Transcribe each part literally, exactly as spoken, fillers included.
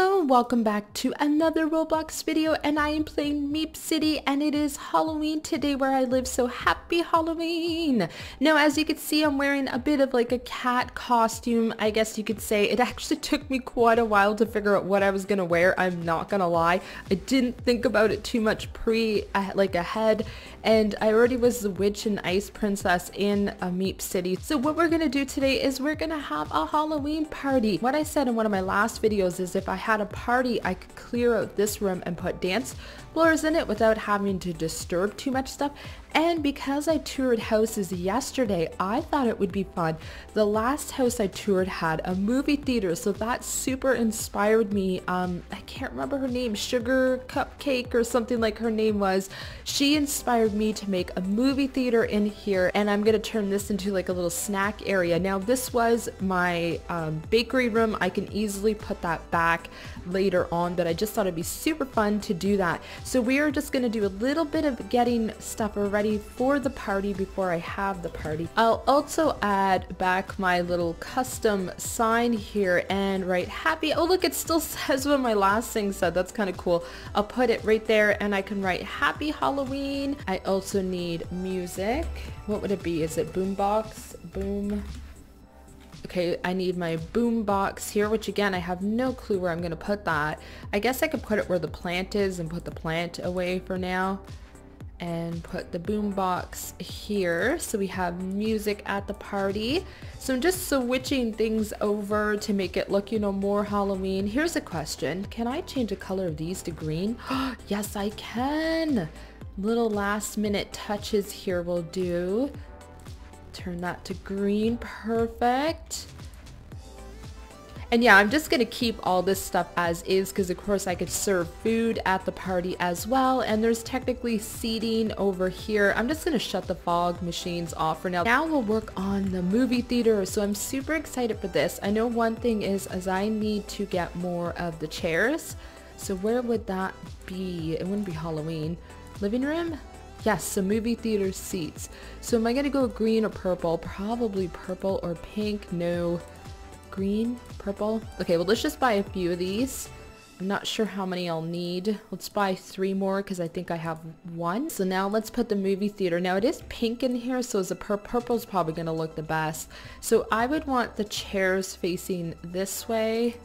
Hello and welcome back to another Roblox video, and I am playing Meep City and it is Halloween today where I live, so happy Halloween! Now as you can see, I'm wearing a bit of like a cat costume, I guess you could say. It actually took me quite a while to figure out what I was gonna wear, I'm not gonna lie. I didn't think about it too much pre like ahead, and I already was the witch and ice princess in a Meep City. So what we're gonna do today is we're gonna have a Halloween party. What I said in one of my last videos is if I had a party, I could clear out this room and put dance floors in it without having to disturb too much stuff. And because I toured houses yesterday, I thought it would be fun. The last house I toured had a movie theater, so that super inspired me. Um, I can't remember her name, Sugar Cupcake or something like her name was. She inspired me to make a movie theater in here, and I'm gonna turn this into like a little snack area. Now this was my um, bakery room. I can easily put that back later on, but I just thought it'd be super fun to do that. So we are just gonna do a little bit of getting stuff ready for the party before I have the party. I'll also add back my little custom sign here and write happy. Oh look, it still says what my last thing said. That's kind of cool. I'll put it right there and I can write happy Halloween. I also need music. What would it be? Is it boombox? Boom. Okay, I need my boom box here, which again, I have no clue where I'm gonna put that. I guess I could put it where the plant is and put the plant away for now. And put the boom box here so we have music at the party. So I'm just switching things over to make it look, you know, more Halloween. Here's a question. Can I change the color of these to green? Yes, I can. Little last minute touches here will do. Turn that to green. Perfect. And yeah, I'm just gonna keep all this stuff as is because of course I could serve food at the party as well, and there's technically seating over here. I'm just gonna shut the fog machines off for now. Now we'll work on the movie theater, so I'm super excited for this. I know one thing is as I need to get more of the chairs. So where would that be? It wouldn't be Halloween. Living room? Yes, so movie theater seats. So am I gonna go green or purple? Probably purple or pink. No. Green, purple. Okay, well let's just buy a few of these. I'm not sure how many I'll need. Let's buy three more because I think I have one. So now let's put the movie theater. Now it is pink in here, so as a pur purple's probably gonna look the best. So I would want the chairs facing this way.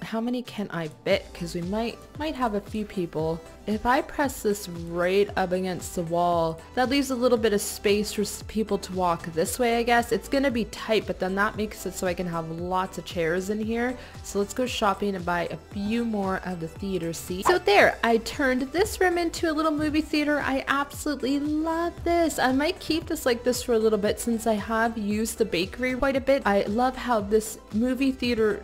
How many can I fit? Because we might might have a few people. If I press this right up against the wall, that leaves a little bit of space for people to walk this way, I guess. It's gonna be tight, but then that makes it so I can have lots of chairs in here. So let's go shopping and buy a few more of the theater seats. So there, I turned this room into a little movie theater. I absolutely love this. I might keep this like this for a little bit since I have used the bakery quite a bit. I love how this movie theater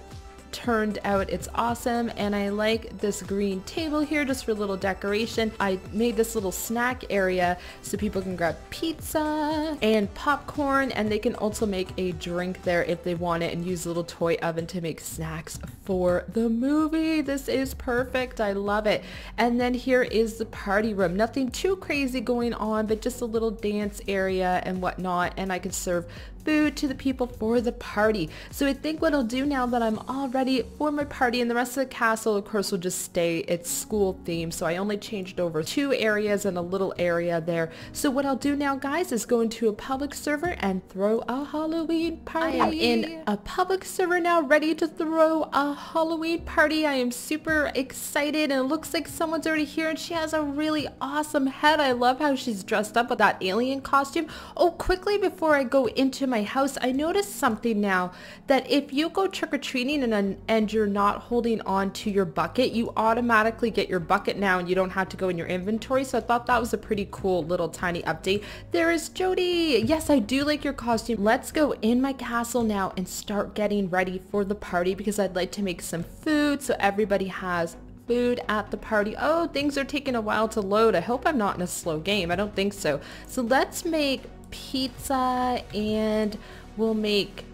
turned out. It's awesome, and I like this green table here just for a little decoration. I made this little snack area so people can grab pizza and popcorn, and they can also make a drink there if they want it and use a little toy oven to make snacks for the movie. This is perfect. I love it. And then here is the party room. Nothing too crazy going on, but just a little dance area and whatnot, and I can serve food to the people for the party. So I think what I'll do now that I'm all ready for my party, and the rest of the castle of course will just stay its school theme, so I only changed over two areas and a little area there. So what I'll do now guys is go into a public server and throw a Halloween party. I am in a public server now, ready to throw a Halloween party. I am super excited, and it looks like someone's already here, and she has a really awesome head. I love how she's dressed up with that alien costume. Oh, quickly before I go into my my house, I noticed something now that if you go trick-or-treating and, and you're not holding on to your bucket, you automatically get your bucket now and you don't have to go in your inventory. So I thought that was a pretty cool little tiny update. There is Jody. Yes, I do like your costume. Let's go in my castle now and start getting ready for the party because I'd like to make some food so everybody has food at the party. Oh, things are taking a while to load. I hope I'm not in a slow game. I don't think so. So let's make pizza, and we'll make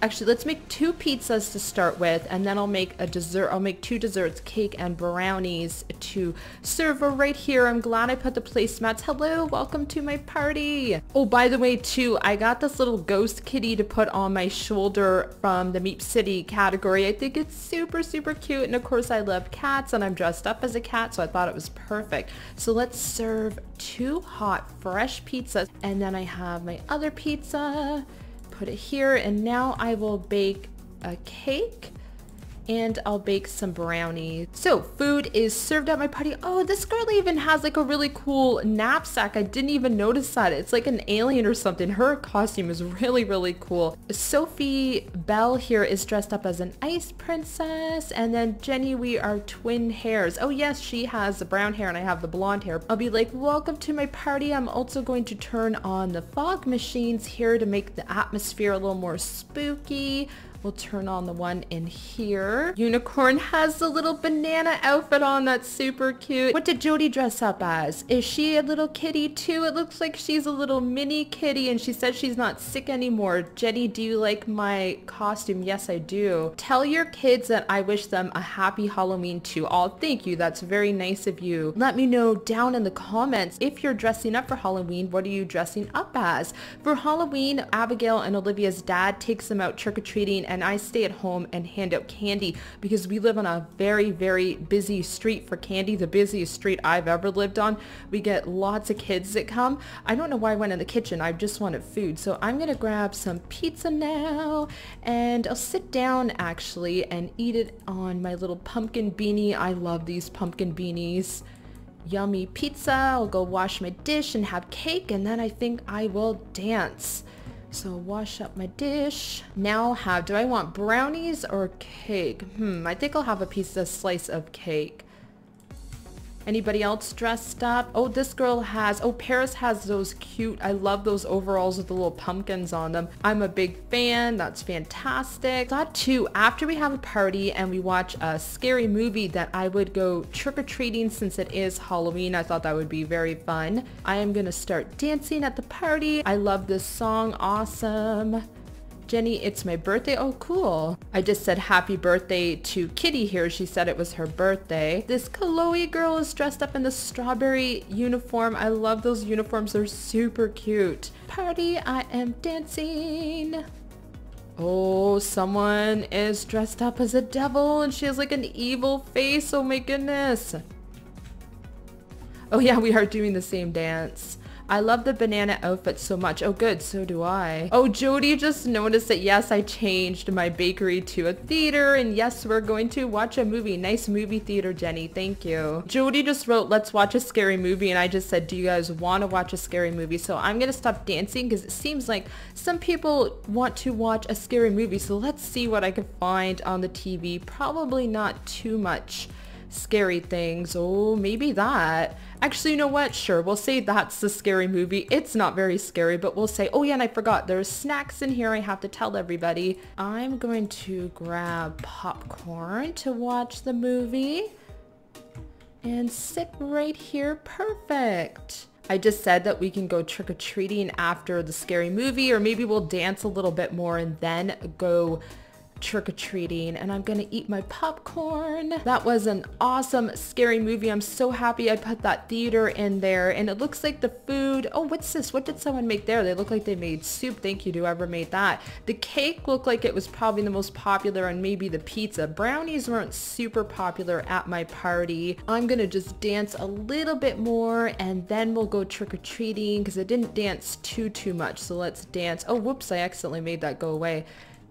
Actually, let's make two pizzas to start with, and then I'll make a dessert. I'll make two desserts, cake and brownies, to serve right here. I'm glad I put the placemats. Hello, welcome to my party. Oh, by the way, too, I got this little ghost kitty to put on my shoulder from the Meep City category. I think it's super, super cute. And of course, I love cats, and I'm dressed up as a cat, so I thought it was perfect. So let's serve two hot, fresh pizzas. And then I have my other pizza. Put it here, and now I will bake a cake and I'll bake some brownies. So food is served at my party. Oh, this girl even has like a really cool knapsack. I didn't even notice that. It's like an alien or something. Her costume is really, really cool. Sophie Bell here is dressed up as an ice princess. And then Jenny, we are twin hairs. Oh yes, she has the brown hair and I have the blonde hair. I'll be like, welcome to my party. I'm also going to turn on the fog machines here to make the atmosphere a little more spooky. We'll turn on the one in here. Unicorn has the little banana outfit on. That's super cute. What did Jody dress up as? Is she a little kitty too? It looks like she's a little mini kitty, and she says she's not sick anymore. Jenny, do you like my costume? Yes, I do. Tell your kids that I wish them a happy Halloween too. Oh, thank you. That's very nice of you. Let me know down in the comments if you're dressing up for Halloween. What are you dressing up as? For Halloween, Abigail and Olivia's dad takes them out trick-or-treating, and I stay at home and hand out candy because we live on a very, very busy street for candy, the busiest street I've ever lived on. We get lots of kids that come. I don't know why I went in the kitchen. I just wanted food. So I'm going to grab some pizza now, and I'll sit down actually and eat it on my little pumpkin beanie. I love these pumpkin beanies. Yummy pizza. I'll go wash my dish and have cake, and then I think I will dance. So wash up my dish. Now have, do I want brownies or cake? Hmm, I think I'll have a piece of slice of cake. Anybody else dressed up? Oh, this girl has, oh, Paris has those cute, I love those overalls with the little pumpkins on them. I'm a big fan. That's fantastic. Thought too, after we have a party and we watch a scary movie, that I would go trick-or-treating since it is Halloween. I thought that would be very fun. I am gonna start dancing at the party. I love this song. Awesome. Jenny, it's my birthday. Oh, cool. I just said happy birthday to Kitty here. She said it was her birthday. This Chloe girl is dressed up in the strawberry uniform. I love those uniforms. They're super cute. Party, I am dancing. Oh, someone is dressed up as a devil and she has like an evil face. Oh my goodness. Oh yeah, we are doing the same dance. I love the banana outfit so much. Oh good, so do I. Oh, Jody just noticed that yes, I changed my bakery to a theater, and yes, we're going to watch a movie. Nice movie theater, Jenny. Thank you. Jody just wrote, let's watch a scary movie, and I just said, do you guys want to watch a scary movie? So I'm gonna stop dancing because it seems like some people want to watch a scary movie. So let's see what I can find on the T V. Probably not too much scary things. Oh, maybe that. Actually, you know what? Sure, we'll say that's the scary movie. It's not very scary, but we'll say, oh yeah, and I forgot, there's snacks in here. I have to tell everybody. I'm going to grab popcorn to watch the movie and sit right here. Perfect. I just said that we can go trick-or-treating after the scary movie, or maybe we'll dance a little bit more and then go trick-or-treating, and I'm gonna eat my popcorn. That was an awesome scary movie. I'm so happy I put that theater in there, and it looks like the food. Oh, what's this? What did someone make there? They look like they made soup. Thank you to whoever made that. The cake looked like it was probably the most popular, and maybe the pizza. Brownies weren't super popular at my party. I'm gonna just dance a little bit more and then we'll go trick-or-treating because I didn't dance too too much. So let's dance. Oh whoops, I accidentally made that go away.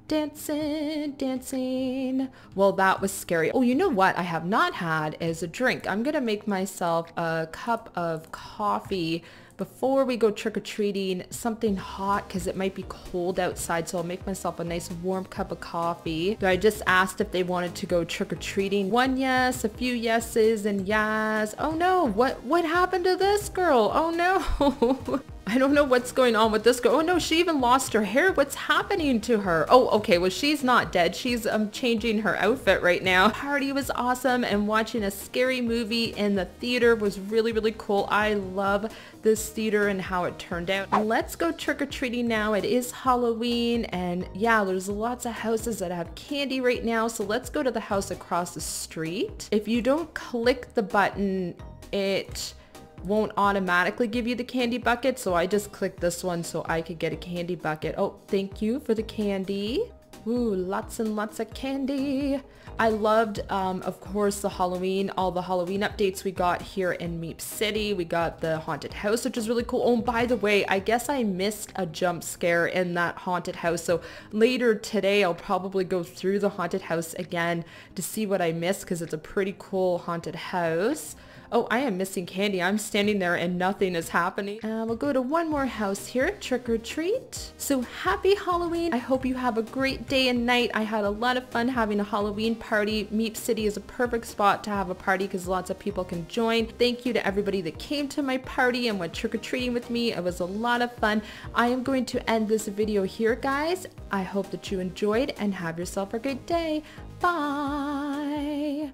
Dancing, dancing. Well, that was scary. Oh, you know what I have not had is a drink. I'm gonna make myself a cup of coffee before we go trick-or-treating, something hot because it might be cold outside. So I'll make myself a nice warm cup of coffee. So I just asked if they wanted to go trick-or-treating. One yes, a few yeses, and yes. Oh no, what, what happened to this girl? Oh no. I don't know what's going on with this girl. Oh no, she even lost her hair. What's happening to her? Oh, okay, well, she's not dead. She's um changing her outfit right now. Party was awesome, and watching a scary movie in the theater was really, really cool. I love this theater and how it turned out. Let's go trick-or-treating now. It is Halloween, and yeah, there's lots of houses that have candy right now, so let's go to the house across the street. If you don't click the button, it won't automatically give you the candy bucket, so I just clicked this one so I could get a candy bucket. Oh, thank you for the candy. Ooh, lots and lots of candy. I loved, um, of course, the Halloween, all the Halloween updates we got here in Meep City. We got the haunted house, which is really cool. Oh, and by the way, I guess I missed a jump scare in that haunted house. So later today, I'll probably go through the haunted house again to see what I missed, because it's a pretty cool haunted house. Oh, I am missing candy. I'm standing there and nothing is happening. Uh, we'll go to one more house here, trick or treat. So happy Halloween. I hope you have a great day and night. I had a lot of fun having a Halloween party. Meep City is a perfect spot to have a party because lots of people can join. Thank you to everybody that came to my party and went trick or treating with me. It was a lot of fun. I am going to end this video here, guys. I hope that you enjoyed and have yourself a great day. Bye.